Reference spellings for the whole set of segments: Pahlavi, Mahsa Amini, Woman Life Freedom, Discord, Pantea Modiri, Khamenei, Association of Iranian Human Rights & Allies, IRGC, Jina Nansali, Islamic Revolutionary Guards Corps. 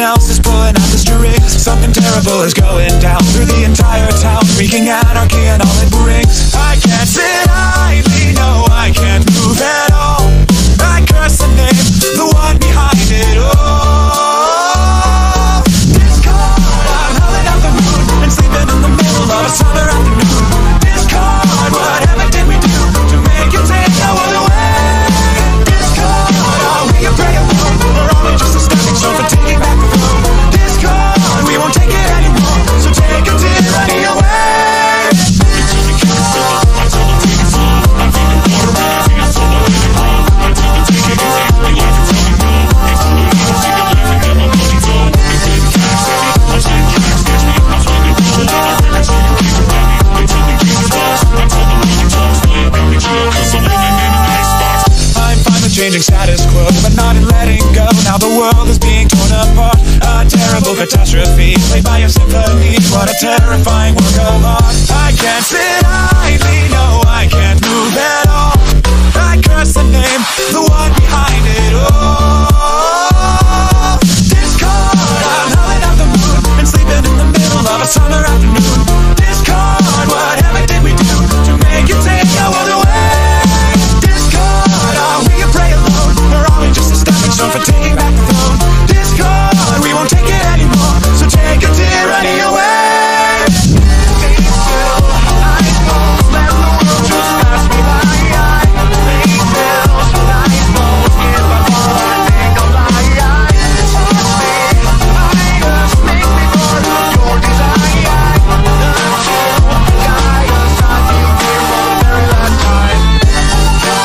Someone else is pulling out the strings. Something terrible is going down through the entire town, wreaking anarchy and all it brings. I can't sit idly, no, I can't move at all. I curse the name, the one behind it all. Discord, I'm howling out the moon and sleeping in the middle of a summer afternoon. Discord, whatever did we do to make you take no other way? Discord, are we a prey of doom, or are we just a stepping stone for taking back the room? Discord, we won't take it anymore, so take your tyranny away. Changing status quo, but not in letting go. Now the world is being torn apart. A terrible catastrophe played by your symphony. What a terrifying work of art. I can't sit idly, no, I can't move at all. I curse the name, the one behind it all. Discord, I'm howling out the moon and sleeping in the middle of a summer afternoon. Discord, whatever did we do to make you take no other way? Just a stepping stone for taking back the throne. Discord, we won't take it anymore, so take your tyranny away. Still, I won't let the world just pass me by. Still, I won't give up on a nickel. I just make me more of your desire.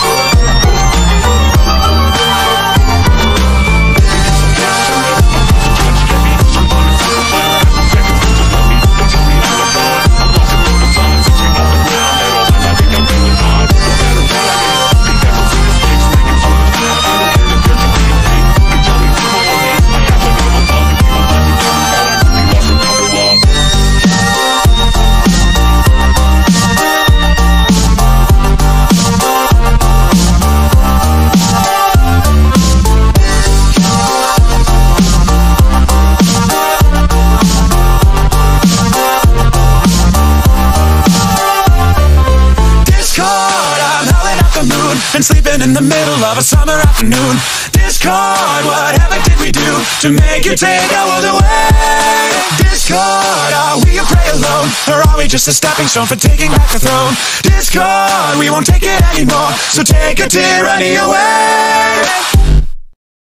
Until I decide you here for the very last time. In the middle of a summer afternoon. Discord, whatever did we do to make you take our world away? Discord, are we a prey alone, or are we just a stepping stone for taking back the throne? Discord, we won't take it anymore, so take your tyranny away.